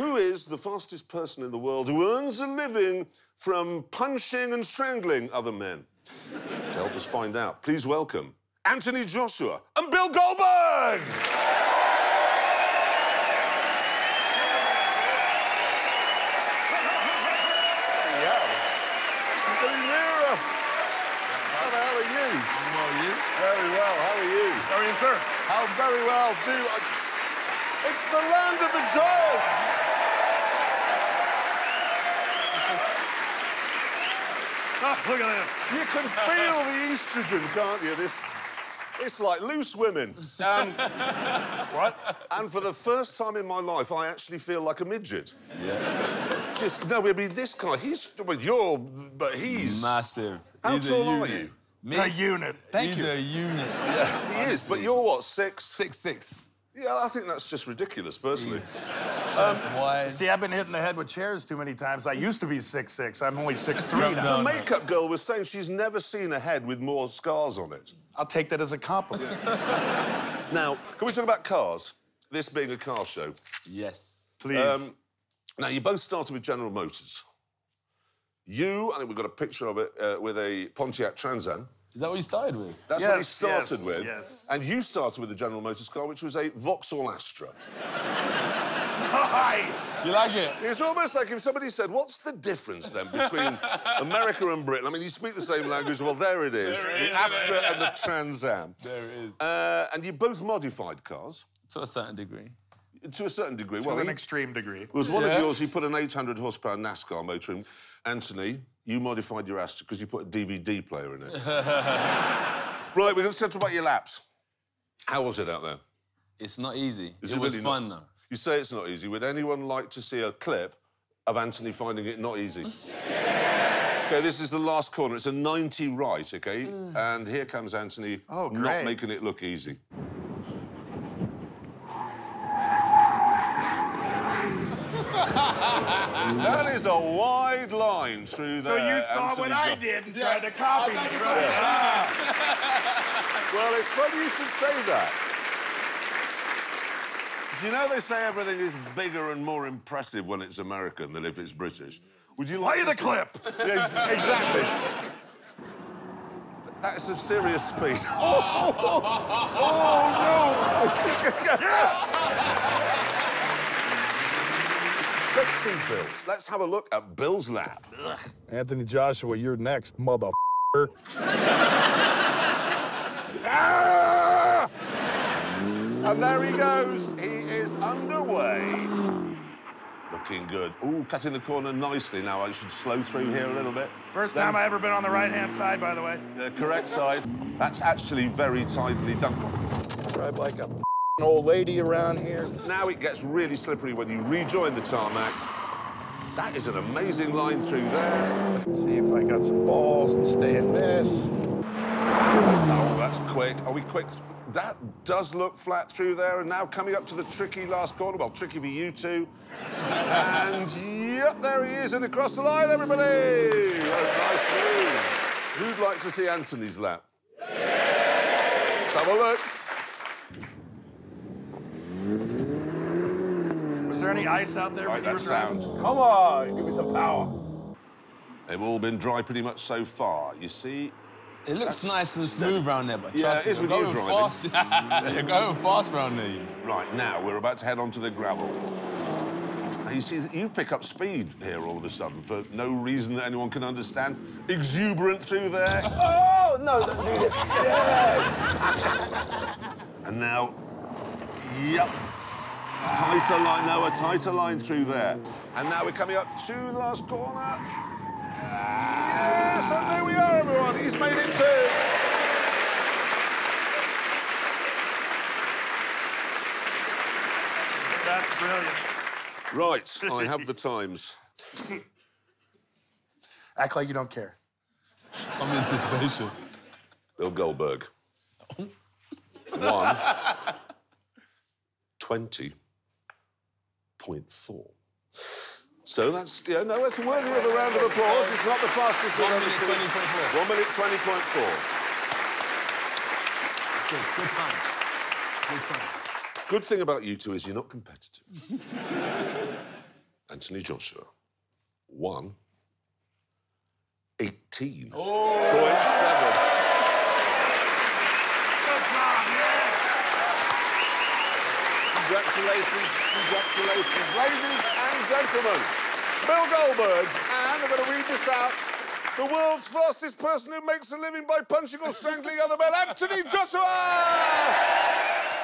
Who is the fastest person in the world who earns a living from punching and strangling other men? To help us find out, please welcome Anthony Joshua and Bill Goldberg! Very well, how are you? How are you, sir? How very well do I... It's the land of the dogs! Oh, look at that. You can feel the estrogen, can't you? This... It's like loose women. What? And for the first time in my life, I actually feel like a midget. Yeah. Just, no, I mean, this guy, he's... Well, you're... But he's... Massive. How tall are you? Me? A unit. Thank you. He's a unit. Yeah, he is, but you're what, six? 6'6". Yeah, I think that's just ridiculous, personally. See, I've been hitting the head with chairs too many times. I used to be 6'6". I'm only 6'3" now. The makeup girl was saying she's never seen a head with more scars on it. I'll take that as a compliment. Now, can we talk about cars? This being a car show. Yes. Please. Now, you both started with General Motors. You, I think we've got a picture of it, with a Pontiac Trans Am. Is that what you started with? That's what he started with. Yes. And you started with a General Motors car, which was a Vauxhall Astra. Nice! You like it? It's almost like if somebody said, what's the difference, then, between America and Britain? I mean, you speak the same language. Well, there it is. There it is. Astra and the Trans Am. There it is. And you both modified cars. To a certain degree. To a certain degree. To well, an he, extreme degree. There was one of yours, he put an 800-horsepower NASCAR motor in. Anthony, you modified your Astra because you put a DVD player in it. Right, we're going to talk about your laps. How was it out there? It's not easy. It was really fun, though. You say it's not easy. Would anyone like to see a clip of Anthony finding it not easy? OK, this is the last corner. It's a 90 right, OK? And here comes Anthony, not making it look easy. That is a wide line through there. So you saw what I did and tried to copy me, right? Well, it's funny you should say that. You know they say everything is bigger and more impressive when it's American than if it's British. Would you like play the clip? Yes, exactly. That's a serious speed. Oh, oh, oh, oh no! Yes! Let's see Bill's. Let's have a look at Bill's lap. Ugh. Anthony Joshua, you're next, motherfucker. Ah! And there he goes. He is underway. Looking good. Ooh, cutting the corner nicely. Now I should slow through here a little bit. First time I've ever been on the right-hand side, by the way. The correct side. That's actually very tightly done. Drive like a old lady around here. Now it gets really slippery when you rejoin the tarmac. That is an amazing line through there. Let's see if I got some balls and stay in this. Oh, that's quick. Are we quick? That does look flat through there. And now coming up to the tricky last corner. Well, tricky for you two. And yep, there he is, and across the line, everybody. Oh, nice move. Who'd like to see Anthony's lap? Let's have a look. Is there any ice out there? Right, that sound. Come on, give me some power. They've all been dry pretty much so far. You see, it looks nice and smooth around there, but yeah, it is with you driving. You're going fast around there. Right now, we're about to head onto the gravel. Now, you see, you pick up speed here all of a sudden for no reason that anyone can understand. Exuberant through there. Oh no, don't do this. Yes. And now, yup. Tighter line, now a tighter line through there. And now we're coming up to the last corner. Yes, and there we are, everyone. He's made it too. That's brilliant. Right, I have the times. Act like you don't care. I'm in anticipation. Bill Goldberg. 1:20.4. So that's, yeah, no, that's worthy of a round of applause. It's not the fastest I've ever seen. 1 minute 20.4. 1 minute 20.4. Good time. Good time. Good thing about you two is you're not competitive. Anthony Joshua won 18.7. Good job, yeah! Congratulations, congratulations, ladies and gentlemen. Bill Goldberg, and I'm going to read this out. The world's fastest person who makes a living by punching or strangling other men, Anthony Joshua!